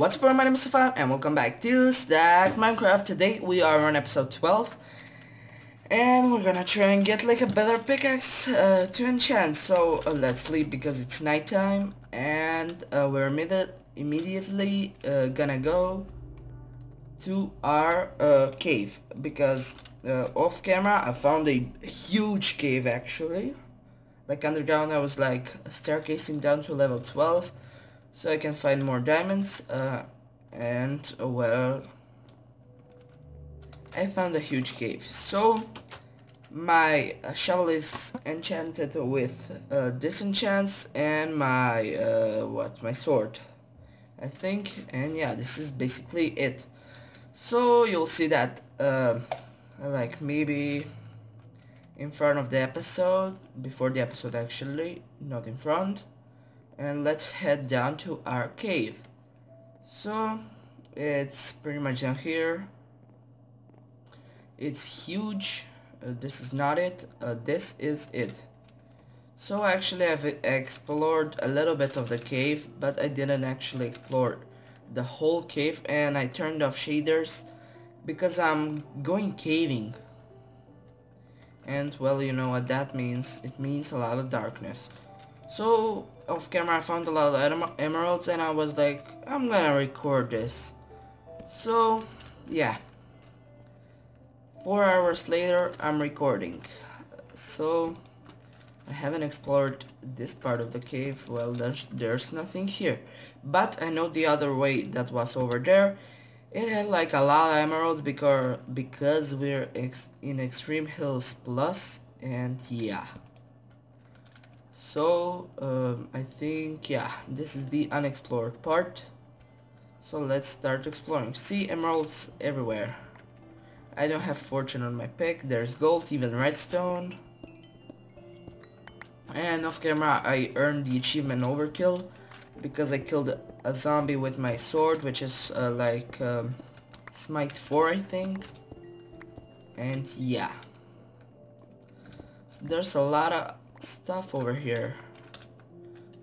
What's up, my name is Stefan and welcome back to Stack Minecraft. Today we are on episode 12 and we're gonna try and get like a better pickaxe to enchant. So let's sleep because it's nighttime, and we're immediately gonna go to our cave because off camera I found a huge cave, actually. Like underground, I was like staircasing down to level 12 so I can find more diamonds, and well, I found a huge cave. So my shovel is enchanted with disenchants, and my my sword, I think. And yeah, this is basically it. So you'll see that like maybe in front of the episode, before the episode actually, not in front. And let's head down to our cave. So it's pretty much down here. It's huge. This is not it. This is it. So actually I've explored a little bit of the cave, but I didn't actually explore the whole cave, and I turned off shaders because I'm going caving. And well, you know what that means. It means a lot of darkness. So off camera I found a lot of emeralds and I was like, I'm gonna record this. So yeah, 4 hours later I'm recording. So I haven't explored this part of the cave. Well, there's nothing here, but I know the other way that was over there. It had like a lot of emeralds because we're in Extreme Hills Plus, and yeah. So I think, yeah, this is the unexplored part. So let's start exploring. See, emeralds everywhere. I don't have fortune on my pick. There's gold, even redstone. And off camera I earned the achievement Overkill because I killed a zombie with my sword, which is like Smite 4, I think. And yeah, so there's a lot of stuff over here.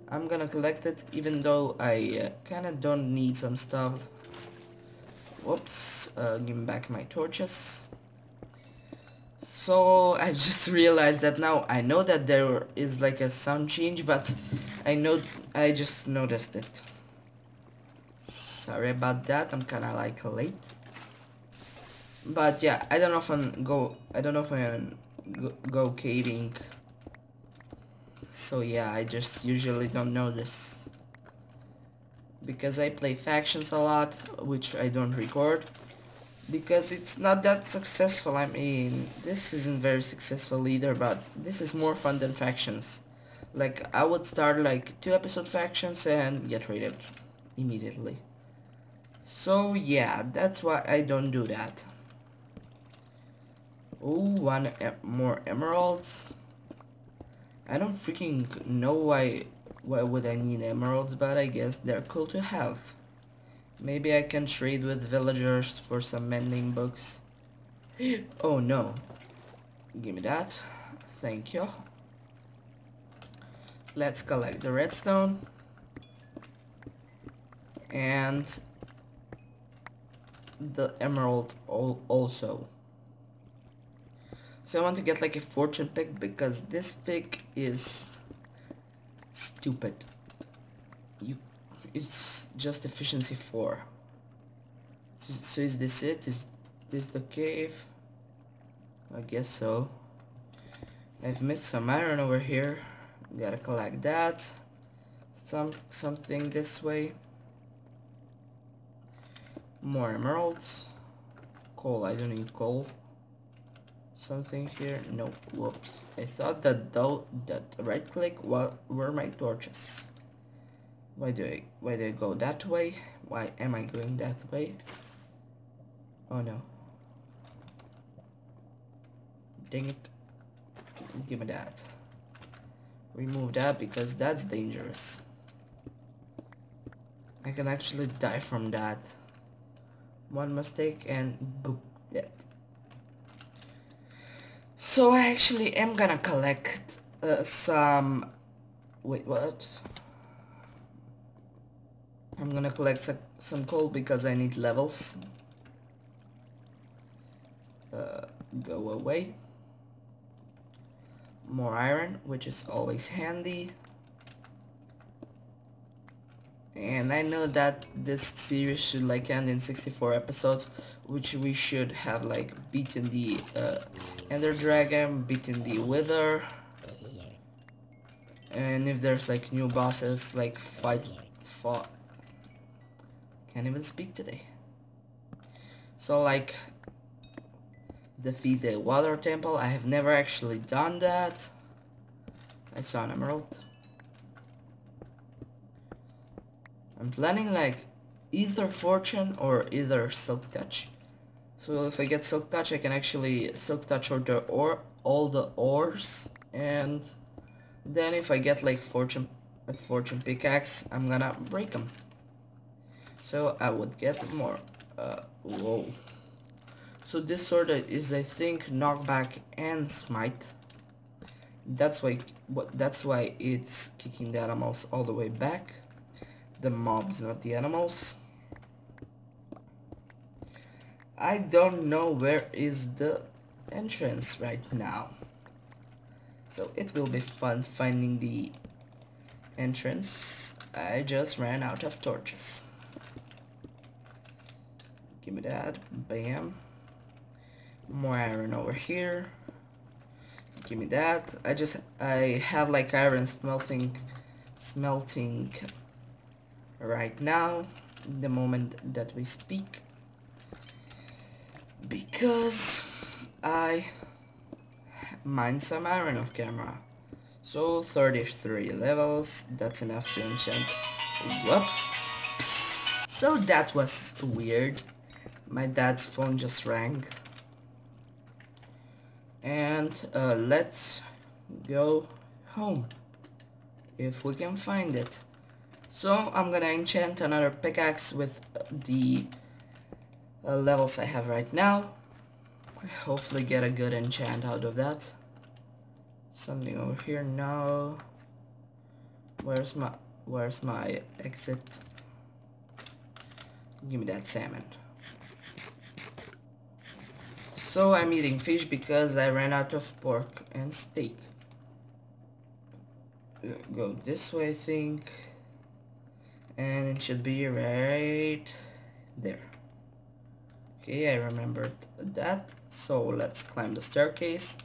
I'm gonna collect it, even though I kinda don't need some stuff. Whoops, give me back my torches. So I just realized that now I know that there is like a sound change, but I just noticed it. Sorry about that, I'm kinda like late. But yeah, I don't often go caving. So yeah, I just usually don't know this because I play factions a lot, which I don't record because it's not that successful. I mean, this isn't very successful either, but this is more fun than factions. Like, I would start like 2 episode factions and get raided immediately. So yeah, that's why I don't do that. Ooh, one more emeralds. I don't freaking know why would I need emeralds, but I guess they're cool to have. Maybe I can trade with villagers for some mending books. Oh no. Give me that. Thank you. Let's collect the redstone. And the emerald also. So I want to get like a fortune pick because this pick is stupid. It's just efficiency 4. So is this it? Is this the cave? I guess so. I've missed some iron over here. Gotta collect that. Something this way. More emeralds. Coal. I don't need coal. Something here? No, whoops. I thought that right click were my torches. Why do I go that way? Why am I going that way? Oh no. Dang it. Give me that. Remove that because that's dangerous. I can actually die from that. One mistake and boop, dead. So I actually am gonna collect some... Wait, what? I'm gonna collect some coal because I need levels. Go away. More iron, which is always handy. And I know that this series should like end in 64 episodes, which we should have like beaten the Ender Dragon, beaten the Wither, and if there's like new bosses, like fight. Can't even speak today. So like defeat the Water Temple. I have never actually done that. I saw an emerald. I'm planning like either Fortune or either Silk Touch. So if I get Silk Touch, I can actually Silk Touch or all the ores, and then if I get like a Fortune pickaxe, I'm gonna break them. So I would get more. Whoa. So this sword is, I think, knockback and smite. That's why it's kicking the animals all the way back. The mobs, not the animals. I don't know where is the entrance right now, so it will be fun finding the entrance. I just ran out of torches. Give me that. Bam. More iron over here. Give me that. I have like iron smelting right now, the moment that we speak, because I mined some iron off camera. So 33 levels, that's enough to enchant. Whoops. So that was weird. My dad's phone just rang. And let's go home, if we can find it. So I'm gonna enchant another pickaxe with the levels I have right now. Hopefully get a good enchant out of that. Something over here now. Where's my exit? Give me that salmon. So I'm eating fish because I ran out of pork and steak. Go this way, I think. And it should be right there. Okay, I remembered that. So let's climb the staircase.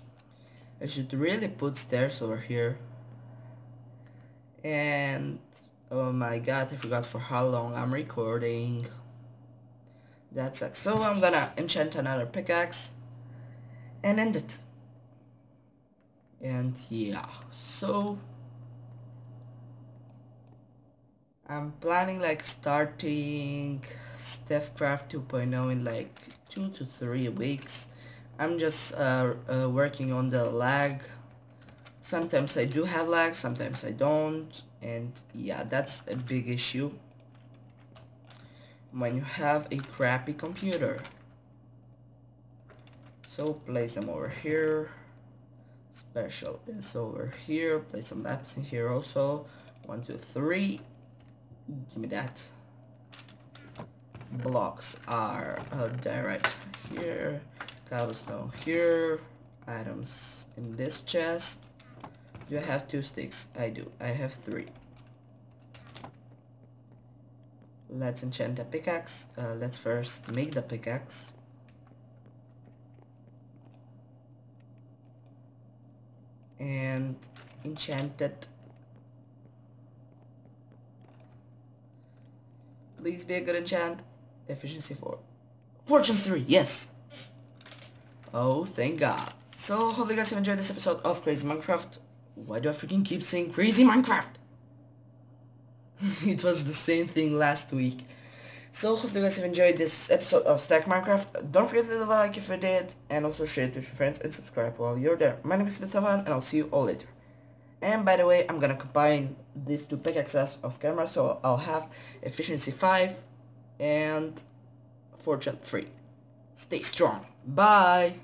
I should really put stairs over here. And oh my god, I forgot for how long I'm recording. That sucks. So I'm gonna enchant another pickaxe and end it. And yeah, so I'm planning like starting Deathcraft 2.0 in like 2 to 3 weeks. I'm just working on the lag. Sometimes I do have lag, sometimes I don't, and yeah, that's a big issue when you have a crappy computer. So place them over here. Special is over here. Place some laps in here also. 1, 2, 3. Give me that. Blocks are direct here. Cobblestone here. Items in this chest. Do I have 2 sticks? I do. I have 3. Let's enchant a pickaxe. Let's first make the pickaxe. And enchant it. Please be a good enchant. Efficiency 4. Fortune 3, yes! Oh, thank god. So, hope you guys have enjoyed this episode of Crazy Minecraft. Why do I freaking keep saying Crazy Minecraft? It was the same thing last week. So, hope you guys have enjoyed this episode of Stack Minecraft. Don't forget to leave a like if you did, and also share it with your friends and subscribe while you're there. My name is Bistavan, and I'll see you all later. And by the way, I'm gonna combine these 2 pickaxes off camera, so I'll have efficiency 5 and fortune 3. Stay strong. Bye!